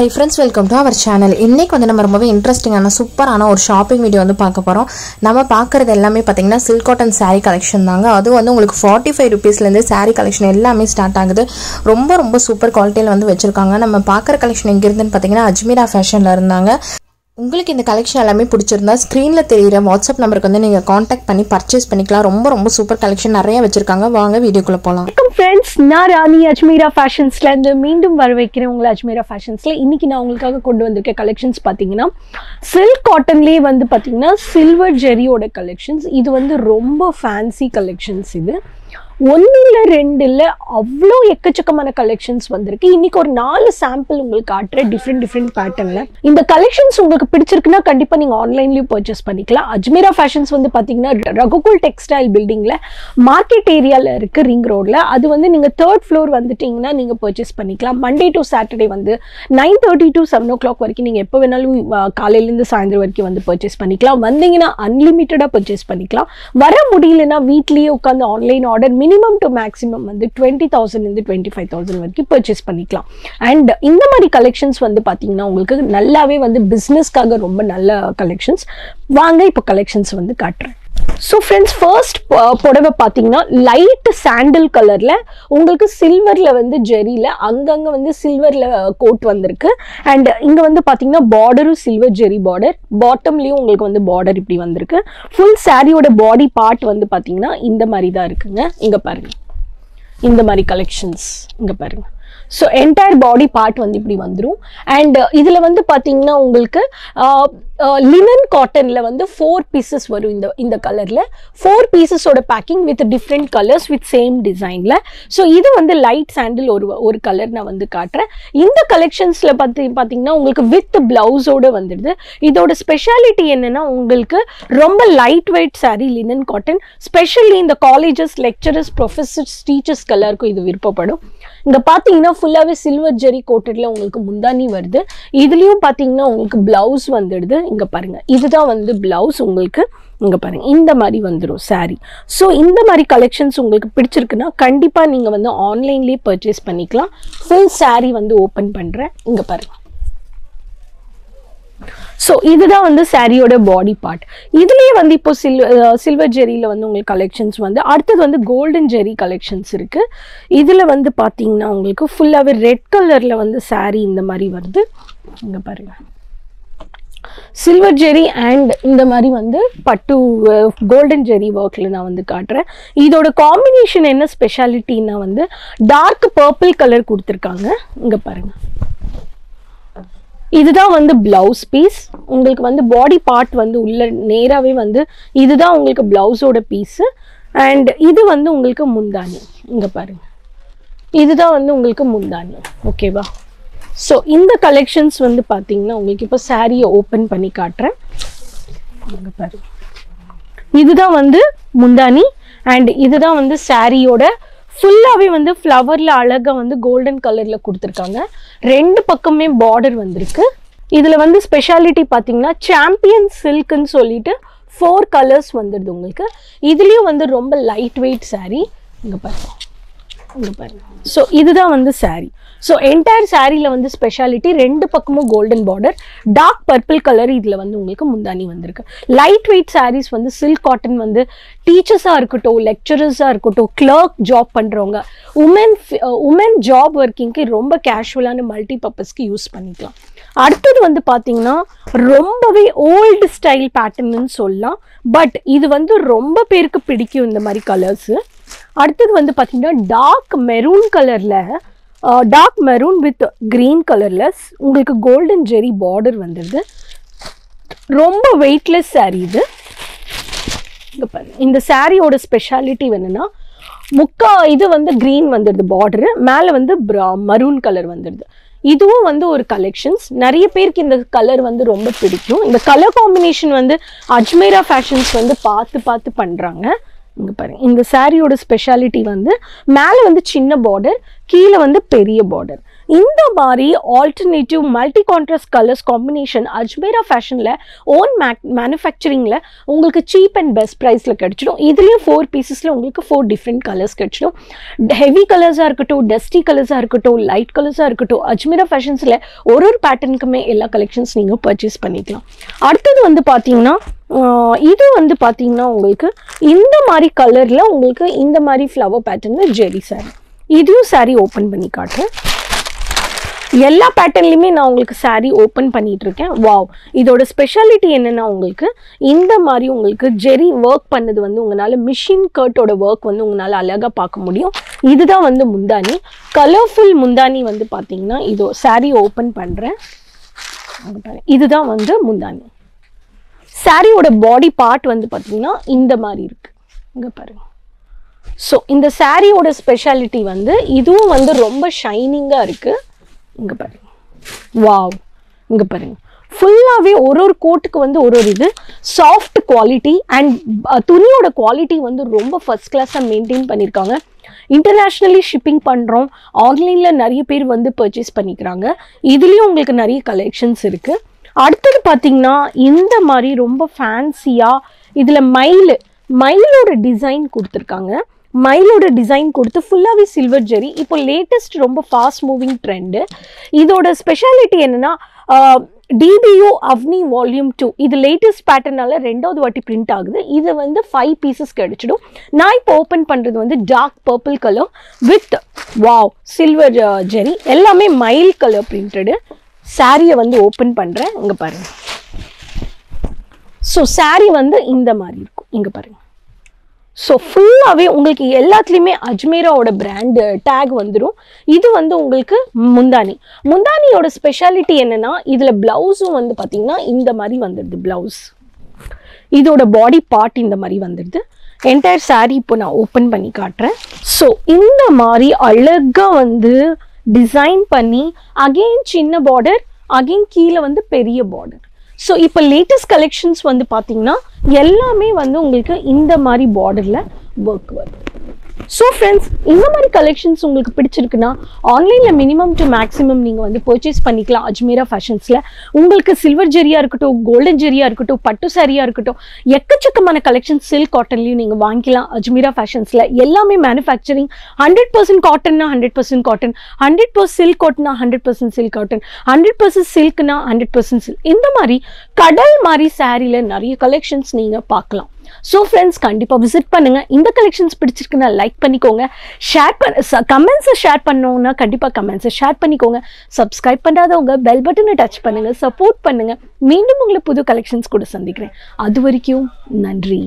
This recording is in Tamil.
Hi friends, welcome to our channel. இன்னைக்கு வந்து நம்ம ரொம்பவே இன்ட்ரஸ்டிங்கான சூப்பரான ஒரு ஷாப்பிங் வீடியோ வந்து பார்க்க போறோம். நம்ம பார்க்கிறது எல்லாமே பாத்தீங்கன்னா silk cotton saree collection தாங்க. அது வந்து உங்களுக்கு 45 rupeesல இருந்து saree collection எல்லாமே ஸ்டார்ட் ஆகுது. ரொம்ப ரொம்ப சூப்பர் குவாலிட்டில வந்து வெச்சிருக்காங்க. நம்ம பார்க்கற collection எங்க இருந்துன்னு பாத்தீங்கன்னா அஜ்மீரா ஃபேஷன்ல இருந்தாங்க. உங்களுக்கு இந்த கலெக்ஷன் எல்லாமே பிடிச்சிருந்தா ஸ்கிரீன்ல தெரியுற வாட்ஸ்அப் நம்பருக்கு வந்து நீங்க கான்டாக்ட் பண்ணி பர்சேஸ் பண்ணிக்கலாம். ரொம்ப ரொம்ப சூப்பர் கலெக்ஷன் நிறைய வச்சிருக்காங்க. வாங்க வீடியோக்குள்ள போலாம். வணக்கம் फ्रेंड्स, நான் ராணி அஜ்மீரா ஃபேஷன்ஸ்ல இருந்து மீண்டும் வரவேற்கிறேன் உங்களை அஜ்மீரா ஃபேஷன்ஸ்ல. இன்னைக்கு நான் உங்களுக்காக கொண்டு வந்திருக்க கலெக்ஷன்ஸ் பாத்தீங்கன்னா silk cottonலயே வந்து பாத்தீங்கன்னா silver ஜெரியோட கலெக்ஷன்ஸ். இது வந்து ரொம்ப ஃபேன்சி கலெக்ஷன்ஸ். இது ஒன்னில ரெண்டில அவ்ளோ எக்கச்சக்கமான கலெக்ஷன்ஸ் வந்திருக்கு. இன்னைக்கு ஒரு 4 சாம்பிள் உங்களுக்கு காட்றேன் டிஃபரண்ட் பேட்டர்ன்ல. இந்த கலெக்ஷன்ஸ் உங்களுக்கு பிடிச்சிருக்குன்னா கண்டிப்பா நீங்க ஆன்லைன்லயே பர்ச்சேஸ் பண்ணிக்கலாம். அஜ்மீரா ஃபேஷன்ஸ் வந்து பாத்தீங்கன்னா ரகுகுல் டெக்ஸ்டைல் பில்டிங்ல மார்க்கெட் ஏரியால இருக்கு, ரிங் ரோட்ல. அது வந்து நீங்க 3rd ஃப்ளோர் வந்துட்டீங்கன்னா நீங்க பர்ச்சேஸ் பண்ணிக்கலாம். மண்டே டு சாட்டர்டே வந்து 9:30 to 7 o'clock வரைக்கும் நீங்க எப்போ வேணாலும் காலையில இருந்து சாயந்தரம் வரைக்கும் வந்து பர்ச்சேஸ் பண்ணிக்கலாம். வந்தீங்கன்னா அன்லிமிட்டடா பர்ச்சேஸ் பண்ணிக்கலாம். வர முடியலன்னா வீட்லயே உட்கார்ந்து online order minimum to maximum வந்து 20,000 இருந்து 25,000 வரைக்கும் பர்ச்சேஸ் பண்ணிக்கலாம். அண்ட் இந்த மாதிரி கலெக்ஷன்ஸ் வந்து பாத்தீங்கன்னா உங்களுக்கு நல்லாவே வந்து பிசினஸ்க்காக ரொம்ப நல்ல கலெக்ஷன்ஸ். வாங்க இப்போ கலெக்ஷன்ஸ் வந்து காட்டுறேன். So friends, first புடவை பாத்தீங்கன்னா லைட் சாண்டல் கலர்ல உங்களுக்கு சில்வர்ல வந்து ஜெரியில அங்கங்க வந்து சில்வர்ல கோட் வந்திருக்கு. அண்ட் இங்க வந்து பாத்தீங்கன்னா பார்டரும் சில்வர் ஜெரி பார்டர், பாட்டம்லயும் உங்களுக்கு வந்து பார்டர் இப்படி வந்திருக்கு. ஃபுல் சாரியோட பாடி பார்ட் வந்து பாத்தீங்கன்னா இந்த மாதிரி தான் இருக்குங்க. இங்க பாருங்க, இந்த மாதிரி கலெக்ஷன்ஸ் இங்க பாருங்க. ஸோ என்டையர் பாடி பார்ட் வந்து இப்படி வந்துடும். அண்ட் இதில் வந்து பார்த்தீங்கன்னா உங்களுக்கு லினன் காட்டனில் வந்து 4 பீசஸ் வரும். இந்த கலரில் 4 பீசஸோட packing with different colours with same டிசைனில். ஸோ இது வந்து லைட் சாண்டில் ஒரு கலர் நான் வந்து காட்டுறேன். இந்த கலெக்ஷன்ஸில் பார்த்தீங்கன்னா உங்களுக்கு வித் பிளவுஸோடு வந்துடுது. இதோட ஸ்பெஷாலிட்டி என்னென்னா உங்களுக்கு ரொம்ப light weight sari linen cotton. Specially இந்த காலேஜஸ், லெக்சரர்ஸ், ப்ரொஃபஸர்ஸ், டீச்சர்ஸ்க்கு எல்லாருக்கும் இது விருப்பப்படும். இங்கே பார்த்தீங்கன்னா ஃபுல்லாகவே சில்வர் ஜெரி கோட்டடில் உங்களுக்கு முந்தானி வருது. இதுலேயும் பார்த்தீங்கன்னா உங்களுக்கு பிளவுஸ் வந்துடுது. இங்கே பாருங்கள், இதுதான் வந்து பிளவுஸ் உங்களுக்கு. இங்கே பாருங்கள், இந்த மாதிரி வந்துடும் சாரி. ஸோ இந்த மாதிரி கலெக்ஷன்ஸ் உங்களுக்கு பிடிச்சிருக்குன்னா கண்டிப்பாக நீங்கள் வந்து ஆன்லைன்லேயே பர்ச்சேஸ் பண்ணிக்கலாம். ஃபுல் சாரி வந்து ஓப்பன் பண்ணுறேன். இங்கே பாருங்கள், ஸோ இதுதான் வந்து சாரியோட பாடி பார்ட். இதுலேயே வந்து இப்போ சில்வர் ஜெரியில் வந்து உங்களுக்கு கலெக்ஷன்ஸ் வந்து. அடுத்தது வந்து கோல்டன் ஜெரி கலெக்ஷன்ஸ் இருக்குது. இதில் வந்து பார்த்தீங்கன்னா உங்களுக்கு ஃபுல்லாகவே ரெட் கலரில் வந்து சாரி இந்த மாதிரி வருது. இங்கே பாருங்கள், சில்வர் ஜெரி அண்ட் இந்த மாதிரி வந்து பட்டு கோல்டன் ஜெரி ஒர்க்கில் நான் வந்து காட்டுறேன். இதோட காம்பினேஷன் என்ன ஸ்பெஷாலிட்டின்னா வந்து டார்க் பர்பிள் கலர் கொடுத்துருக்காங்க. இங்கே பாருங்கள், இதுதான் வந்து பிளவுஸ் பீஸ். உங்களுக்கு வந்து பாடி பார்ட் வந்து உள்ள நேராகவே வந்து இதுதான் உங்களுக்கு பிளவுஸோட பீஸு. அண்ட் இது வந்து உங்களுக்கு முந்தானி. இங்கே பாருங்கள், இதுதான் வந்து உங்களுக்கு முந்தானி. ஓகேவா? ஸோ இந்த கலெக்ஷன்ஸ் வந்து பார்த்தீங்கன்னா உங்களுக்கு இப்போ சாரியை ஓப்பன் பண்ணி காட்டுறேன். இங்கே பாருங்க, இதுதான் வந்து முந்தானி அண்ட் இதுதான் வந்து சாரியோட ஃபுல்லாகவே வந்து ஃப்ளவரில் அழகாக வந்து கோல்டன் கலரில் கொடுத்துருக்காங்க. ரெண்டு பக்கமே பார்டர் வந்திருக்கு. இதில் வந்து ஸ்பெஷாலிட்டி பார்த்தீங்கன்னா சாம்பியன் சில்க்குன்னு சொல்லிட்டு 4 கலர்ஸ் வந்துடுது உங்களுக்கு. இதுலேயும் வந்து ரொம்ப லைட் வெயிட் சாரீ. இங்கே பாருங்க, இங்கே பாருங்க. ஸோ இதுதான் வந்து சாரீ. ஸோ என்டையர் சாரியில் வந்து ஸ்பெஷாலிட்டி ரெண்டு பக்கமும் golden border, dark purple colour. இதில் வந்து உங்களுக்கு முந்தானி வந்திருக்கு. லைட் வெயிட் சாரீஸ் வந்து சில்க் காட்டன் வந்து டீச்சர்ஸாக இருக்கட்டும், லெக்சரர்ஸாக இருக்கட்டும், கிளர்க் ஜாப் பண்ணுறவங்க, உமன் ஜாப் ஒர்க்கிங்க்கு ரொம்ப கேஷுவலான மல்டி பர்பஸ்க்கு யூஸ் பண்ணிக்கலாம். அடுத்தது வந்து பார்த்தீங்கன்னா ரொம்பவே ஓல்டு ஸ்டைல் பேட்டர்ன்னு சொல்லலாம். பட் இது வந்து ரொம்ப பேருக்கு பிடிக்கும் இந்த மாதிரி கலர்ஸு. அடுத்தது வந்து பார்த்தீங்கன்னா டார்க் மெரூன் வித் க்ரீன் கலரில் உங்களுக்கு கோல்டன் ஜெரி பார்டர் வந்துடுது. ரொம்ப வெயிட்லெஸ் சாரீ இது. இங்கே பாருங்க, இந்த சாரியோட ஸ்பெஷாலிட்டி என்னென்னா இது வந்து க்ரீன் வந்துடுது பார்டரு, மேலே வந்து மரூன் கலர் வந்துடுது. இதுவும் வந்து ஒரு கலெக்ஷன்ஸ். நிறைய பேருக்கு இந்த கலர் வந்து ரொம்ப பிடிக்கும். இந்த கலர் காம்பினேஷன் வந்து அஜ்மீரா ஃபேஷன்ஸ் வந்து பார்த்து பண்ணுறாங்க. இங்கே பாருங்கள், இந்த சாரியோட ஸ்பெஷாலிட்டி வந்து மேலே வந்து சின்ன பார்டர், கீழே வந்து பெரிய பார்டர். இந்த மாதிரி alternative multi contrast colors combination Ajmera Fashion la own manufacturing la உங்களுக்கு cheap and best price la கிடைச்சிடும். இதுலயும் 4 pieces la உங்களுக்கு 4 different colors கிடைச்சிடும். Heavy colors ஆ இருக்கட்டும், dusty colors ஆ இருக்கட்டும், light colors ஆ இருக்கட்டும், Ajmera Fashions la ஒரு pattern குமே எல்லா collections நீங்க purchase பண்ணிக்கலாம். அடுத்து வந்து பாத்தீங்கன்னா இது வந்து பாத்தீங்கன்னா உங்களுக்கு இந்த மாதிரி கலர்ல உங்களுக்கு இந்த மாதிரி flower patternல ஜெரி saree. இதுவும் saree open பண்ணி காட்டுறேன். எல்லா பேட்டர்ன்லயுமே நான் உங்களுக்கு saree open பண்ணிட்டு இருக்கேன். வாவ், இதோட ஸ்பெஷாலிட்டி என்னன்னா உங்களுக்கு இந்த மாதிரி உங்களுக்கு ஜெரி work பண்ணது வந்து உங்களால machine cut ஓட work வந்து உங்களால அழகா பார்க்க முடியும். இதுதான் வந்து முந்தானி, கலர்ஃபுல் முந்தானி வந்து பாத்தீங்கன்னா இதோ saree open பண்றேன். இதுதான் வந்து முந்தானி. Saree oda body part vandu pathina inda mari irukku inga parunga. So inda saree oda speciality vandu idhuvum vandu romba shining ah irukku inga parunga. Wow, inga parunga full ave or coat ku vandu or idu soft quality and thuni oda quality vandu romba first class ah maintain pannirukanga. Internationally shipping pandrom, online la nariya per vandu purchase pannikranga. Idhiliyum ungalku nariya collections irukku. அடுத்து பாத்தீங்கன்னா இந்த மாதிரி ரொம்ப ஃபேன்சியா இதுல மயிலோட டிசைன் கொடுத்திருக்காங்க. மயிலோட டிசைன் கொடுத்து ஃபுல்லாவே சில்வர் ஜெரி. இப்போ லேட்டஸ்ட் ரொம்ப ஃபாஸ்ட் மூவிங் ட்ரெண்ட். இதோட ஸ்பெஷாலிட்டி என்னன்னா DBU Avni Volume 2 இது லேட்டஸ்ட் பேட்டர்னால ரெண்டாவது வாட்டி பிரிண்ட் ஆகுது. இது வந்து 5 பீசஸ் கிடைச்சிடும். நான் இப்போ ஓபன் பண்றது வந்து dark purple colour with wow silver zari, எல்லாமே மயில் கலர் பிரிண்டட். சாரியை வந்து ஓப்பன் பண்றேன், இங்க பாருங்க. ஸோ சாரி வந்து இந்த மாதிரி இருக்கும், இங்க பாருங்க. ஸோ ஃபுல்லாகவே உங்களுக்கு எல்லாத்துலேயுமே அஜ்மேராவோட பிராண்டு டேக் வந்துடும். இது வந்து உங்களுக்கு முந்தானி. முந்தானியோட ஸ்பெஷாலிட்டி என்னன்னா இதுல பிளவுஸும் வந்து பார்த்தீங்கன்னா இந்த மாதிரி வந்துடுது. பிளவுஸ் இதோட பாடி பார்ட் இந்த மாதிரி வந்துடுது. என்டையர் சாரி இப்போ நான் ஓப்பன் பண்ணி காட்டுறேன். ஸோ இந்த மாதிரி அழகா வந்து டிசைன் பண்ணி அகெயின் சின்ன பார்டர், அகெயின் கீழே வந்து பெரிய பார்டர். ஸோ இப்போ லேட்டஸ்ட் கலெக்ஷன்ஸ் வந்து பார்த்தீங்கன்னா எல்லாமே வந்து உங்களுக்கு இந்த மாதிரி பார்டரில் ஒர்க் வருது. ஸோ ஃப்ரெண்ட்ஸ், இந்த மாதிரி கலெக்ஷன்ஸ் உங்களுக்கு பிடிச்சிருக்குன்னா ஆன்லைனில் மினிமம் டு மேக்ஸிமம் நீங்கள் வந்து பர்ச்சேஸ் பண்ணிக்கலாம். அஜ்மேரா ஃபேஷன்ஸில் உங்களுக்கு சில்வர் ஜெரியாக இருக்கட்டும், கோல்டன் ஜெரியாக இருக்கட்டும், பட்டு சாரியாக இருக்கட்டும், எக்கச்சக்கமான கலெக்ஷன் சில்க் காட்டன்லையும் நீங்கள் வாங்கிக்கலாம். அஜ்மேரா ஃபேஷன்ஸில் எல்லாமே மேனுஃபேக்சரிங் 100% காட்டன்னா 100% காட்டன், 100% சில்க் காட்டன்னா 100% சில்க் காட்டன், 100% சில்க்னா 100% சில்க். இந்த மாதிரி கடல் மாதிரி சாரியில் நிறைய கலெக்ஷன்ஸ் நீங்கள் பார்க்கலாம். So friends, கண்டிப்பா விசிட் பண்ணுங்க. இந்த கலெக்ஷன்ஸ் பிடிச்சிருக்குன்னா லைக் பண்ணிக்கோங்க, ஷேர் பண்ண கமெண்ட்ஸை ஷேர் பண்ணோம்னா கண்டிப்பா கமெண்ட்ஸை ஷேர் பண்ணிக்கோங்க. சப்ஸ்கிரைப் பண்ணாதவங்க பெல் பட்டனை டச் பண்ணுங்க, சப்போர்ட் பண்ணுங்க. மீண்டும் உங்களை புது கலெக்ஷன்ஸ் கூட சந்திக்கிறேன். அது வரைக்கும் நன்றி.